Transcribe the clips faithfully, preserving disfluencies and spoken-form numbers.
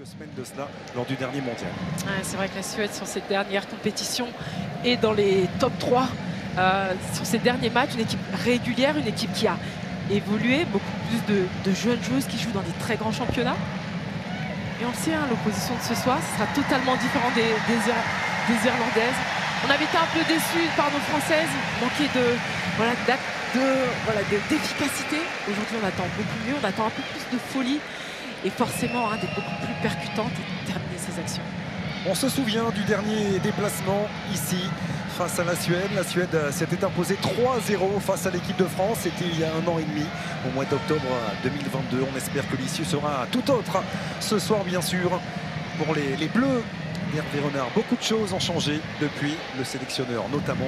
quelques semaines de cela lors du dernier mondial. Ah, c'est vrai que la Suède sur cette dernière compétition est dans les top trois euh, sur ces derniers matchs, une équipe régulière, une équipe qui a évolué, beaucoup plus de, de jeunes joueuses qui jouent dans des très grands championnats. Et on le sait, hein, l'opposition de ce soir, ce sera totalement différent des, des, des Irlandaises. On avait été un peu déçus par nos Françaises, manqué de voilà, d'efficacité. De, voilà, de, aujourd'hui, on attend beaucoup mieux, on attend un peu plus de folie et forcément hein, d'être beaucoup plus percutante et de terminer ses actions. On se souvient du dernier déplacement ici face à la Suède. La Suède s'était imposée trois zéro face à l'équipe de France. C'était il y a un an et demi, au mois d'octobre deux mille vingt-deux. On espère que l'issue sera tout autre ce soir, bien sûr, pour les, les Bleus. Hervé Renard, beaucoup de choses ont changé depuis le sélectionneur, notamment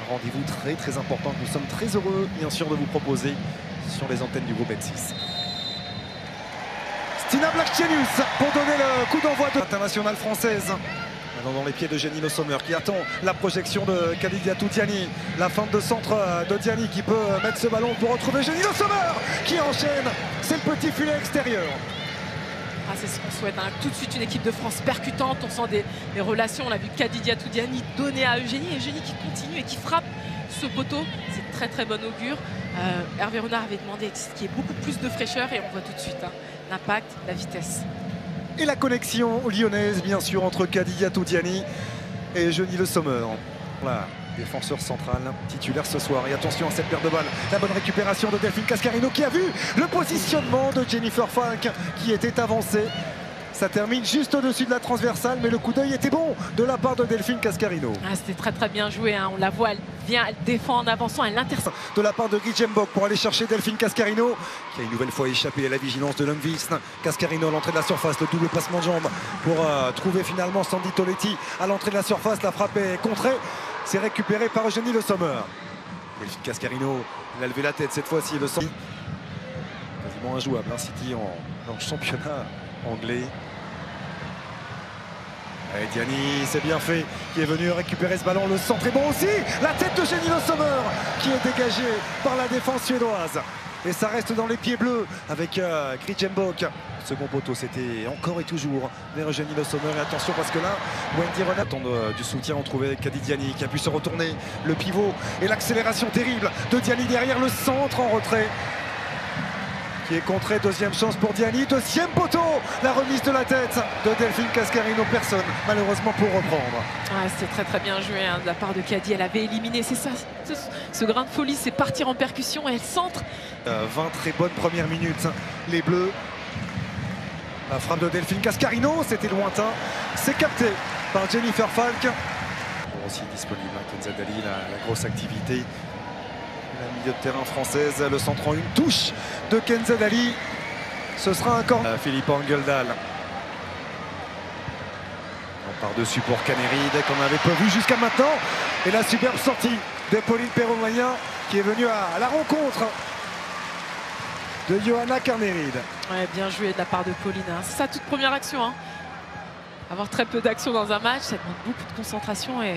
un rendez-vous très très important. Nous sommes très heureux, bien sûr, de vous proposer sur les antennes du groupe M six. Stina Blackstenius pour donner le coup d'envoi de l'internationale française. Maintenant dans les pieds de Génie Nosomer qui attend la projection de Kadidiatou Diani. La feinte de centre de Diani qui peut mettre ce ballon pour retrouver Génie Nosomer qui enchaîne. C'est le petit filet extérieur. Ah, c'est ce qu'on souhaite, hein. Tout de suite une équipe de France percutante, on sent des, des relations, on l'a vu Kadidiatou Diani donner à Eugénie, Eugénie qui continue et qui frappe ce poteau, c'est très très bon augure. Euh, Hervé Renard avait demandé qu'il y ait beaucoup plus de fraîcheur et on voit tout de suite hein, l'impact, la vitesse. Et la connexion lyonnaise bien sûr entre Kadidiatou Diani et Eugénie Le Sommer. Voilà. Défenseur central, titulaire ce soir. Et attention à cette paire de balles. La bonne récupération de Delphine Cascarino qui a vu le positionnement de Jennifer Falk qui était avancée. Ça termine juste au-dessus de la transversale, mais le coup d'œil était bon de la part de Delphine Cascarino. Ah, c'était très très bien joué. Hein. On la voit, elle vient, elle défend en avançant, elle l'intercepte. De la part de Guy Jembok pour aller chercher Delphine Cascarino qui a une nouvelle fois échappé à la vigilance de Lundqvist. Cascarino à l'entrée de la surface, le double placement de jambe pour euh, trouver finalement Sandy Toletti à l'entrée de la surface. La frappe est contrée. C'est récupéré par Eugénie Le Sommer. Delphine Cascarino, il a levé la tête cette fois-ci. Le City, quasiment injouable, hein, City en, en championnat anglais. Et Diani, c'est bien fait, qui est venu récupérer ce ballon. Le centre est bon aussi. La tête de Eugénie Le Sommer, qui est dégagée par la défense suédoise. Et ça reste dans les pieds bleus avec euh, Gritembok. Second poteau, c'était encore et toujours vers Eugénie Le Sommer. Et attention parce que là, Wendy Renard attend euh, du soutien. On trouvait Kadidiani qui a pu se retourner. Le pivot et l'accélération terrible de Diani derrière le centre en retrait. Qui est contré. Deuxième chance pour Diani. Deuxième poteau. La remise de la tête de Delphine Cascarino. Personne, malheureusement, pour reprendre. Ah, c'est très très bien joué hein, de la part de Kadi. Elle avait éliminé. C'est ça. Ce, ce grain de folie, c'est partir en percussion. Et elle centre. vingt très bonnes premières minutes, les Bleus. La frappe de Delphine Cascarino, c'était lointain. C'est capté par Jennifer Falk. Bon, aussi disponible, hein, Kenza Dali, la, la grosse activité. La milieu de terrain française, le centre en une touche de Kenza Dali. Ce sera un corps. Filippa Angeldal. On part dessus pour Kaneryd, qu'on n'avait pas vu jusqu'à maintenant. Et la superbe sortie de Pauline Peyraud-Magnin qui est venue à, à la rencontre de Johanna Kaneryd. Ouais, bien joué de la part de Pauline. Hein. C'est sa toute première action. Hein. Avoir très peu d'actions dans un match, ça demande beaucoup de concentration. Et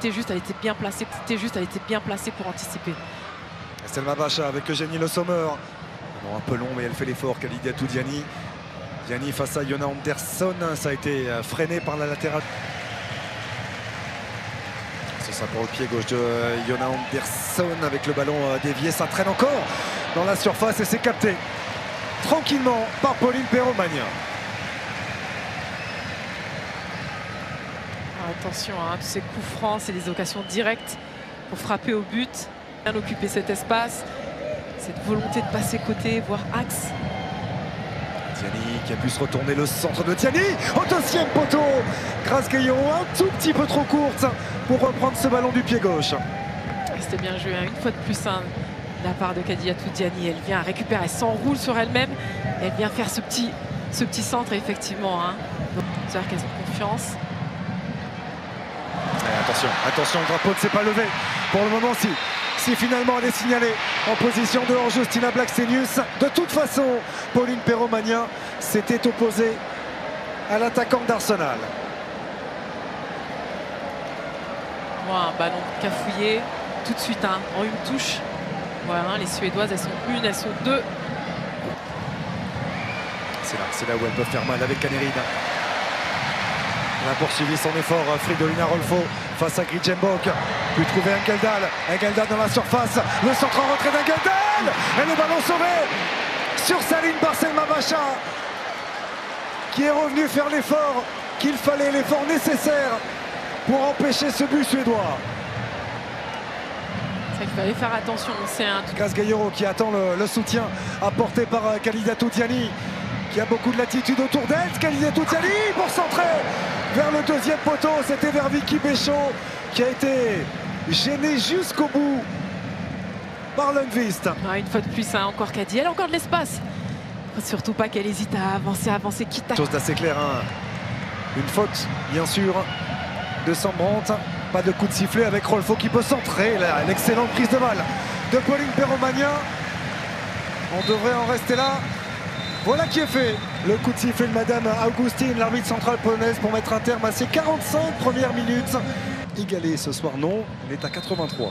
c'était juste, elle était bien placée. C'était juste, elle était bien placée pour anticiper. Selma Bacha avec Eugénie Le Sommer. Bon, un peu long, mais elle fait l'effort. Kadidiatou Diani. Diani face à Jonna Andersson. Ça a été freiné par la latérale. Ce sera pour le pied gauche de Jonna Andersson avec le ballon dévié. Ça traîne encore dans la surface et c'est capté tranquillement par Pauline Peyraud-Magnin. Attention, hein, ces coups francs, c'est des occasions directes pour frapper au but, bien occuper cet espace, cette volonté de passer côté, voire axe. Diani qui a pu se retourner, le centre de Diani au deuxième poteau. Grace Geyoro un tout petit peu trop courte pour reprendre ce ballon du pied gauche. C'était bien joué, hein, une fois de plus hein, de la part de Kadidiatou Diani. Elle vient récupérer, elle s'enroule sur elle-même, elle vient faire ce petit, ce petit centre effectivement. Hein. Donc, c'est-à-dire qu'elles ont confiance. Et attention, attention, le drapeau ne s'est pas levé pour le moment. Si, si finalement elle est signalée en position de hors-jeu, Stina Blackstenius. De toute façon, Pauline Peyraud-Magnin s'était opposée à l'attaquante d'Arsenal. Wow, un ballon cafouillé tout de suite hein, en une touche. Voilà, les Suédoises, elles sont une, elles sont deux. c'est là, c'est là où elles peuvent faire mal avec Kaneryd. Elle a poursuivi son effort, Fridolina Rolfo face à Gritembok. Peut trouver Angeldal, Angeldal dans la surface, le centre en retrait d'Angeldal et le ballon sauvé sur sa ligne par Selma Bacha qui est revenu faire l'effort qu'il fallait, l'effort nécessaire pour empêcher ce but suédois. Il fallait faire attention, c'est un... Grace Geyoro qui attend le, le soutien apporté par euh, Kadidiatou Diani qui a beaucoup de latitude autour d'elle. Kadidiatou Diani pour centrer vers le deuxième poteau, c'était vers Vicki Becho qui a été gênée jusqu'au bout par Lundqvist. Ah, une fois de plus, hein, encore Kadi, elle a encore de l'espace. Surtout pas qu'elle hésite à avancer, à avancer, quitte à... Chose d'assez claire, hein. Une faute, bien sûr, de Sembrante. Pas de coup de sifflet avec Rolfo qui peut centrer. L'excellente prise de balle de Pauline Peyraud-Magnin. On devrait en rester là. Voilà qui est fait. Le coup de sifflet de Madame Augustine, l'arbitre centrale polonaise, pour mettre un terme à ses quarante-cinq premières minutes. Égalé ce soir, non. On est à quatre-vingt-trois.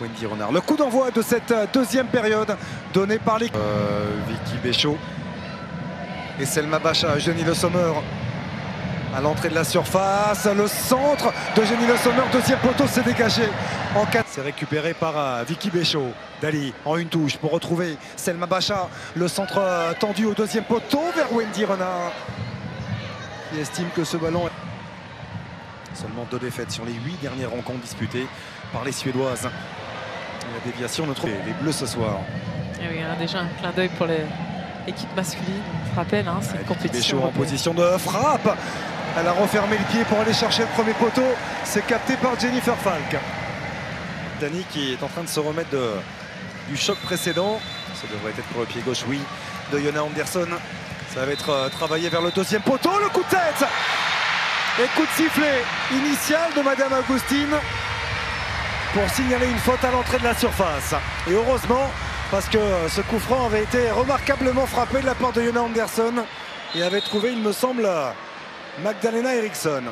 Wendy Renard. Le coup d'envoi de cette deuxième période donné par les... Euh, Vicki Becho et Selma Bacha, Eugénie Le Sommer. À l'entrée de la surface, le centre de Génie Nosomer, deuxième poteau s'est dégagé en quatre. C'est récupéré par Vicki Becho. Dali en une touche pour retrouver Selma Bacha. Le centre tendu au deuxième poteau vers Wendy Renard qui estime que ce ballon... Seulement deux défaites sur les huit dernières rencontres disputées par les Suédoises. La déviation ne trouve les Bleus ce soir. Et oui, on a déjà un clin d'œil pour l'équipe masculine. On se rappelle, hein, c'est une compétition. Becho en position de frappe. Elle a refermé le pied pour aller chercher le premier poteau. C'est capté par Jennifer Falk. Dani qui est en train de se remettre de, du choc précédent. Ça devrait être pour le pied gauche, oui, de Jonna Andersson. Ça va être euh, travaillé vers le deuxième poteau. Le coup de tête et coup de sifflet initial de Madame Augustine pour signaler une faute à l'entrée de la surface. Et heureusement, parce que ce coup franc avait été remarquablement frappé de la part de Jonna Andersson et avait trouvé, il me semble... Magdalena Eriksson.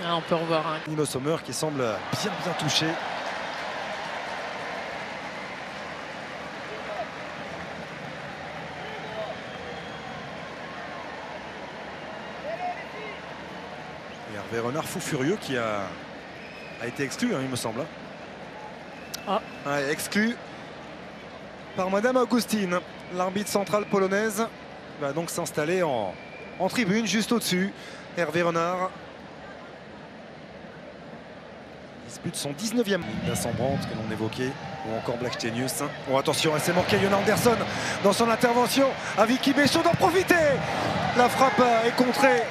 Ah, on peut revoir. Hein. Nino Sommer qui semble bien bien touché. Et Hervé Renard fou furieux qui a, a été exclu, hein, il me semble. Ah. Ouais, exclu par Madame Augustine. L'arbitre centrale polonaise va donc s'installer en... en tribune, juste au-dessus. Hervé Renard dispute son dix-neuvième. La Sembrante que l'on évoquait, ou encore Blackstenius. Bon, attention, elle s'est manquée, Jonna Andersson, dans son intervention à Vicki Becho d'en profiter. La frappe est contrée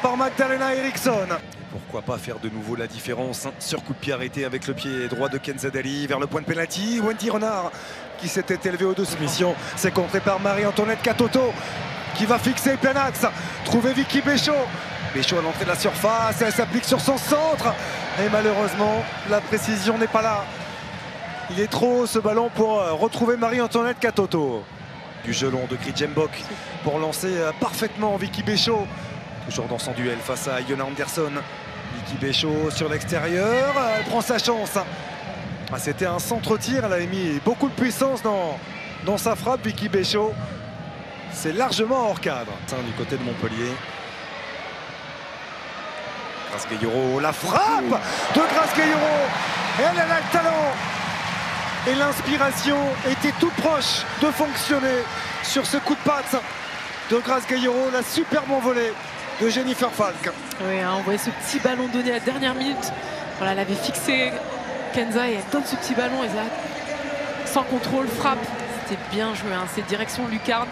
par Magdalena Eriksson. Pourquoi pas faire de nouveau la différence, hein, sur coup de pied arrêté avec le pied droit de Kenza Dali vers le point de pénalty. Wendy Renard qui s'était élevée au-dessus. Mission, c'est contré par Marie-Antoinette Catoto, qui va fixer plein axe, trouver Vicki Becho. Becho à l'entrée de la surface, elle s'applique sur son centre. Et malheureusement, la précision n'est pas là. Il est trop haut ce ballon pour retrouver Marie-Antoinette Catoto. Du gelon de Gritembok pour lancer parfaitement Vicki Becho. Toujours dans son duel face à Jonna Andersson. Vicki Becho sur l'extérieur, elle prend sa chance. Ah, c'était un centre-tir, elle avait mis beaucoup de puissance dans, dans sa frappe, Vicki Becho. C'est largement hors cadre. Du côté de Montpellier. Grace Geyoro, la frappe de Grace Geyoro. Elle a le talent. Et l'inspiration était tout proche de fonctionner sur ce coup de patte de Grace Geyoro. La superbe envolée de Jennifer Falk. Oui, hein, on voyait ce petit ballon donné à la dernière minute. Voilà, elle avait fixé Kenza et elle donne ce petit ballon. Et ça, sans contrôle, frappe. C'était bien joué, hein. C'est direction lucarne.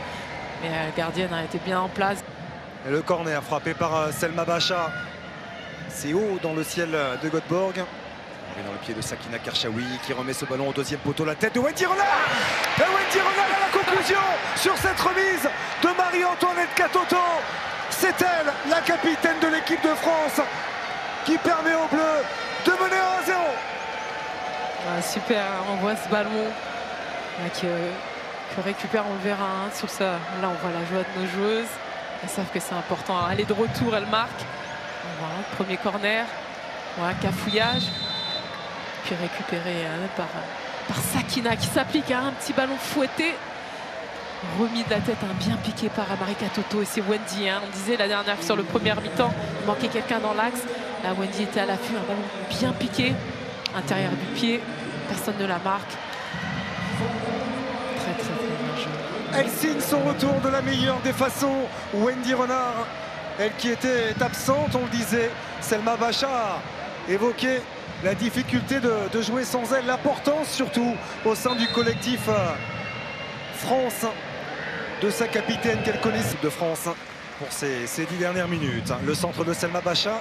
Mais la gardienne a été bien en place. Et le corner frappé par Selma Bacha. C'est haut dans le ciel de Göteborg. On est dans le pied de Sakina Karchaoui qui remet ce ballon au deuxième poteau. La tête de Wendy Renard. Et Wendy Renard à la conclusion sur cette remise de Marie-Antoinette Catoto. C'est elle, la capitaine de l'équipe de France, qui permet aux Bleus de mener un à zéro. Ah, super, on voit ce ballon. Avec, euh... que récupère, on le verra, hein, sur ça. Là, on voit la joie de nos joueuses. Elles savent que c'est important. Hein. Elle est de retour, elle marque. Voilà, premier corner. Voilà, cafouillage. Puis récupéré, hein, par, par Sakina qui s'applique à, hein, un petit ballon fouetté. remis de la tête, hein, bien piqué par Amari Katoto. Et c'est Wendy, hein. On disait la dernière sur le premier mi-temps, il manquait quelqu'un dans l'axe. Là, Wendy était à l'affût, un ballon bien piqué, intérieur du pied, personne ne la marque. Très, très, très bien joué. Elle signe son retour de la meilleure des façons. Wendy Renard, elle qui était absente, on le disait. Selma Bacha évoquait la difficulté de, de jouer sans elle, l'importance surtout au sein du collectif France, de sa capitaine qu'elle connaît de France pour ces, ces dix dernières minutes. Le centre de Selma Bacha,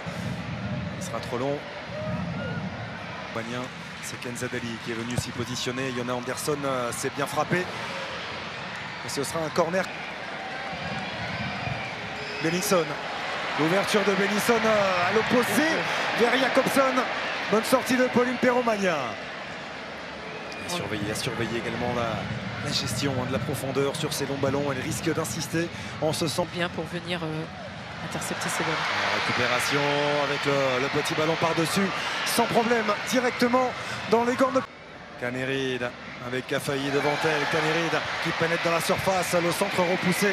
il sera trop long. C'est Kenza Dali qui est venu s'y positionner. Jonna Andersson s'est bien frappé. Et ce sera un corner. Bellisson. L'ouverture de Bellisson à l'opposé vers Jacobson. Bonne sortie de Pauline Peyraud-Magnin. À surveiller, à surveiller également la, la gestion hein, de la profondeur sur ces longs ballons. Elle risque d'insister. On se sent bien pour venir euh, intercepter ces ballons. La récupération avec le, le petit ballon par-dessus. Sans problème, directement dans les gants de... Kaneryd avec Kafayi devant elle. Kaneryd qui pénètre dans la surface. Le centre repoussé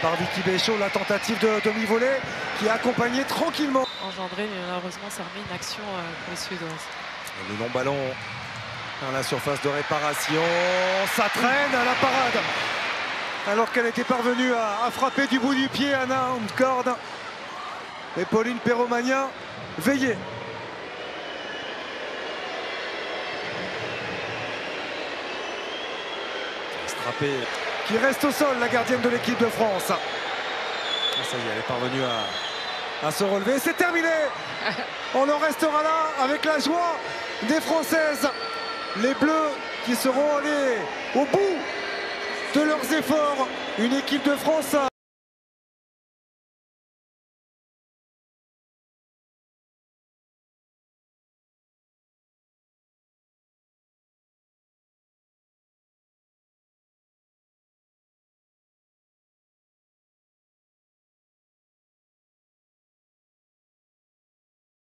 par Vicki Becho. La tentative de demi-volée qui est accompagnée tranquillement. Engendré, mais malheureusement, ça remet une action pour les Suédoises. Le long ballon à la surface de réparation. Ça traîne à la parade. Alors qu'elle était parvenue à, à frapper du bout du pied, Anna Handgaard. Et Pauline Peyraud-Magnin veillée. Qui reste au sol, la gardienne de l'équipe de France. Ça y est, elle est parvenue à, à se relever. C'est terminé. On en restera là avec la joie des Françaises. Les Bleus qui seront allés au bout de leurs efforts. Une équipe de France...